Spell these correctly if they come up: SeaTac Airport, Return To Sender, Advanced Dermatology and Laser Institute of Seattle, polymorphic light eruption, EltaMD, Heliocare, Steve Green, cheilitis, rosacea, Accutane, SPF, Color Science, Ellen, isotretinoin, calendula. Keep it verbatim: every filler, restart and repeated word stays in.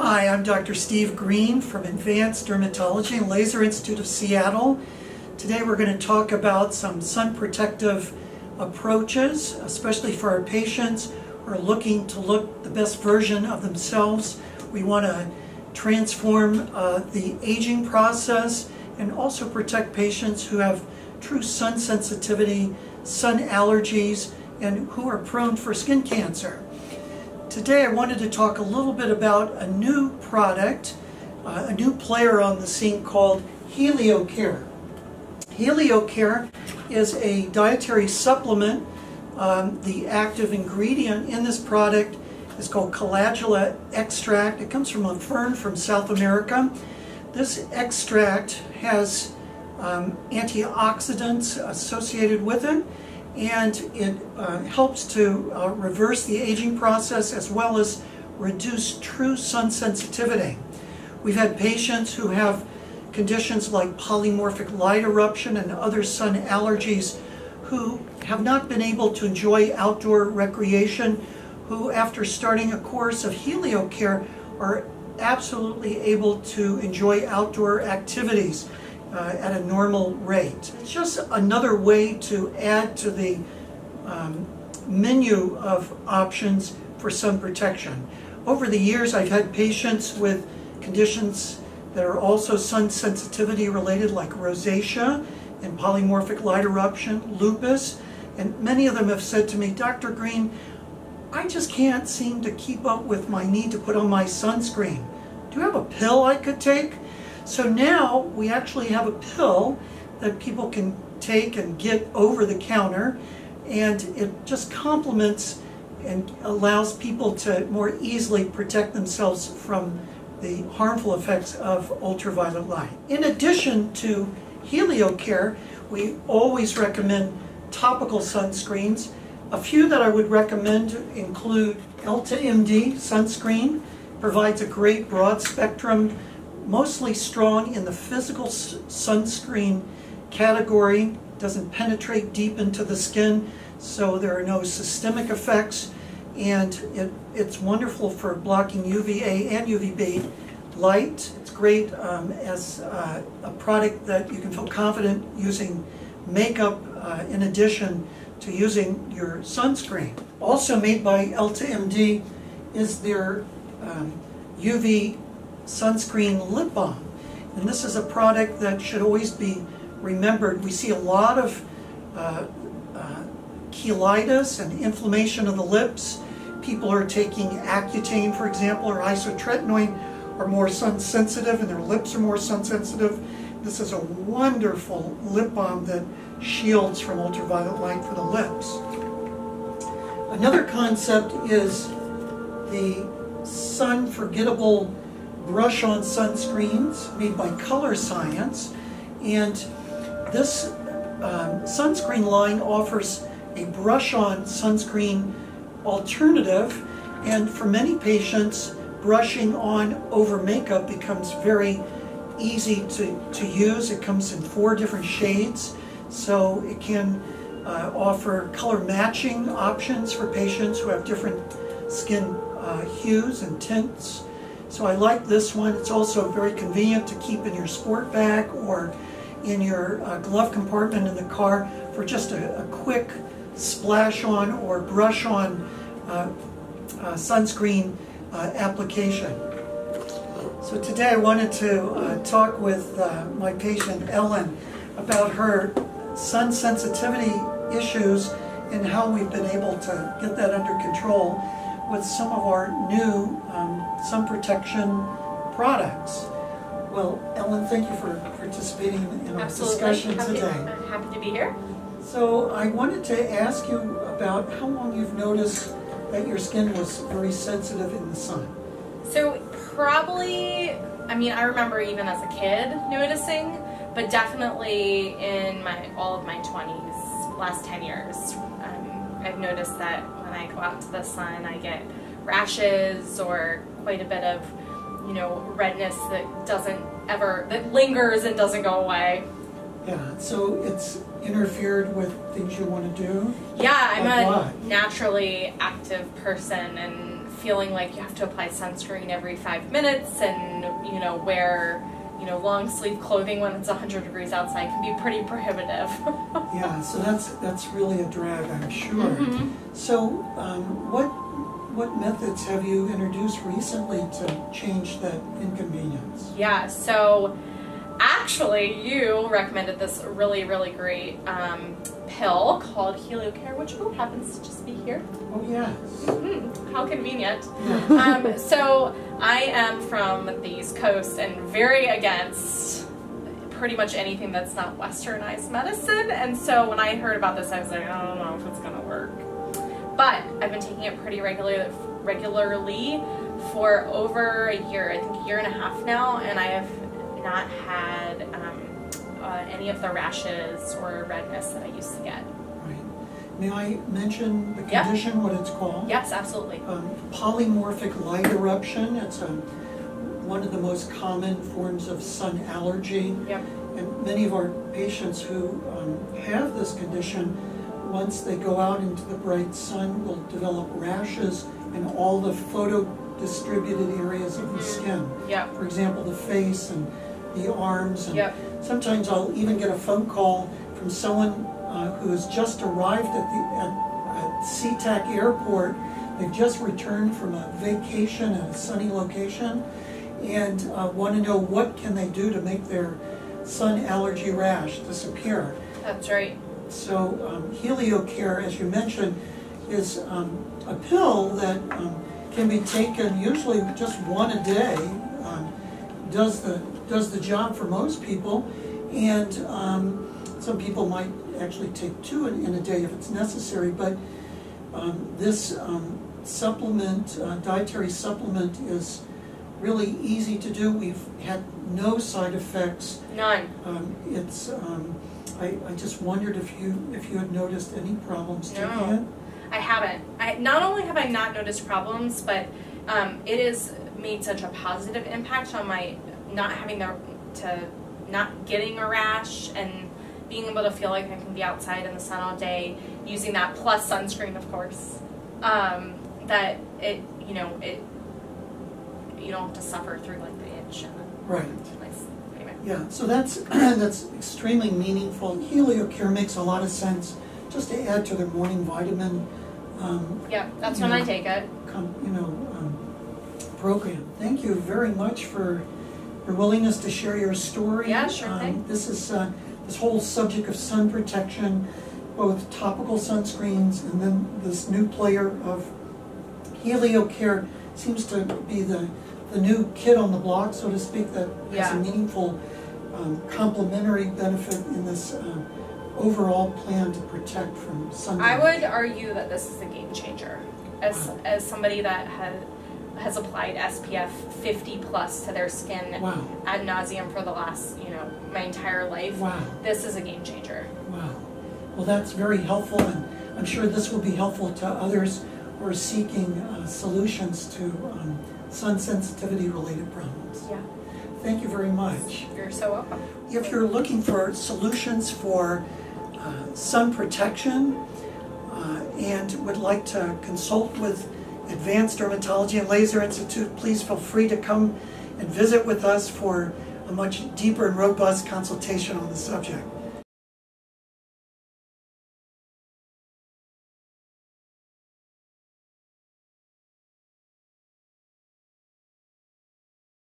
Hi, I'm Doctor Steve Green from Advanced Dermatology and Laser Institute of Seattle. Today we're going to talk about some sun protective approaches, especially for our patients who are looking to look the best version of themselves. We want to transform uh, the aging process and also protect patients who have true sun sensitivity, sun allergies, and who are prone for skin cancer. Today I wanted to talk a little bit about a new product, uh, a new player on the scene called Heliocare. Heliocare is a dietary supplement. Um, the active ingredient in this product is called calendula extract. It comes from a fern from South America. This extract has um, antioxidants associated with it, and it uh, helps to uh, reverse the aging process as well as reduce true sun sensitivity. We've had patients who have conditions like polymorphic light eruption and other sun allergies who have not been able to enjoy outdoor recreation, who after starting a course of Heliocare are absolutely able to enjoy outdoor activities Uh, at a normal rate. It's just another way to add to the um, menu of options for sun protection. Over the years, I've had patients with conditions that are also sun sensitivity related, like rosacea and polymorphic light eruption, lupus, and many of them have said to me, Doctor Green, I just can't seem to keep up with my need to put on my sunscreen. Do you have a pill I could take? So now we actually have a pill that people can take and get over the counter, and it just complements and allows people to more easily protect themselves from the harmful effects of ultraviolet light. In addition to Heliocare, we always recommend topical sunscreens. A few that I would recommend include EltaMD sunscreen. Provides a great broad spectrum, mostly strong in the physical sunscreen category, doesn't penetrate deep into the skin, so there are no systemic effects, and it, it's wonderful for blocking U V A and U V B light. It's great um, as uh, a product that you can feel confident using makeup uh, in addition to using your sunscreen. Also made by EltaMD is their um, U V sunscreen lip balm, and this is a product that should always be remembered. We see a lot of uh, uh, cheilitis and inflammation of the lips. People are taking Accutane, for example, or isotretinoin, are more sun sensitive, and their lips are more sun sensitive. This is a wonderful lip balm that shields from ultraviolet light for the lips. Another concept is the sun forgettable brush-on sunscreens made by Color Science, and this um, sunscreen line offers a brush-on sunscreen alternative, and for many patients brushing on over makeup becomes very easy to, to use. It comes in four different shades, so it can uh, offer color matching options for patients who have different skin uh, hues and tints. So I like this one. It's also very convenient to keep in your sport bag or in your uh, glove compartment in the car for just a, a quick splash on or brush on uh, uh, sunscreen uh, application. So today I wanted to uh, talk with uh, my patient Ellen about her sun sensitivity issues and how we've been able to get that under control with some of our new um, sun protection products. Well, Ellen, thank you for participating in our Absolutely. discussion happy, today. I'm happy to be here. So I wanted to ask you about how long you've noticed that your skin was very sensitive in the sun. So probably, I mean, I remember even as a kid noticing, but definitely in my all of my twenties, last ten years, um, I've noticed that when I go out to the sun, I get rashes or quite a bit of, you know, redness that doesn't ever, that lingers and doesn't go away. Yeah, so it's interfered with things you want to do? Yeah, I'm a naturally active person and feeling like you have to apply sunscreen every five minutes and, you know, wear, you know, long sleeve clothing when it's one hundred degrees outside can be pretty prohibitive. Yeah, so that's that's really a drag, I'm sure. Mm-hmm. So um, what what methods have you introduced recently to change that inconvenience? Yeah, so actually you recommended this really, really great um, pill called Heliocare, which happens to just be here. Oh, yes. Mm-hmm. How convenient. um, so I am from the East Coast and very against pretty much anything that's not westernized medicine. And so when I heard about this, I was like, I don't know if it's going to work. But I've been taking it pretty regular, regularly for over a year, I think a year and a half now, and I have not had um, uh, any of the rashes or redness that I used to get. May I mention the condition, yeah. what it's called? Yes, absolutely. Um, polymorphic light eruption. It's a, one of the most common forms of sun allergy. Yep. And many of our patients who um, have this condition, once they go out into the bright sun, will develop rashes in all the photodistributed areas of mm-hmm. the skin. Yep. For example, the face and the arms. And yep. sometimes I'll even get a phone call from someone Uh, who has just arrived at the at, at SeaTac Airport. They've just returned from a vacation at a sunny location and uh, want to know what can they do to make their sun allergy rash disappear. That's right. So um, Heliocare, as you mentioned, is um, a pill that um, can be taken usually just one a day. Um, does the does the job for most people, and um, some people might actually take two in, in a day if it's necessary, but um, this um, supplement, uh, dietary supplement, is really easy to do. We've had no side effects. None. Um, it's. Um, I, I just wondered if you if you had noticed any problems taking it. No, I haven't. I, not only have I not noticed problems, but um, it has made such a positive impact on my not having the, to not getting a rash and being able to feel like I can be outside in the sun all day, using that plus sunscreen, of course, um, that it, you know, it, you don't have to suffer through like the itch. And the right. Nice. Anyway. Yeah. So that's that's extremely meaningful. Heliocare makes a lot of sense, just to add to their morning vitamin. Um, yeah, that's when know, I take it. Com, you know, um, program. Thank you very much for your willingness to share your story. Yeah, sure um, thing. This is. Uh, This whole subject of sun protection, both topical sunscreens and then this new player of Heliocare, seems to be the, the new kid on the block, so to speak, that yeah. has a meaningful um, complementary benefit in this uh, overall plan to protect from sun. I would argue that this is a game changer. As, wow. as somebody that has, has applied S P F fifty plus to their skin wow. ad nauseum for the last, you know, my entire life. Wow. This is a game changer. Wow. Well, that's very helpful, and I'm sure this will be helpful to others who are seeking uh, solutions to um, sun sensitivity related problems. Yeah. Thank you very much. You're so welcome. If you're looking for solutions for uh, sun protection uh, and would like to consult with Advanced Dermatology and Laser Institute, please feel free to come and visit with us for a much deeper and robust consultation on the subject.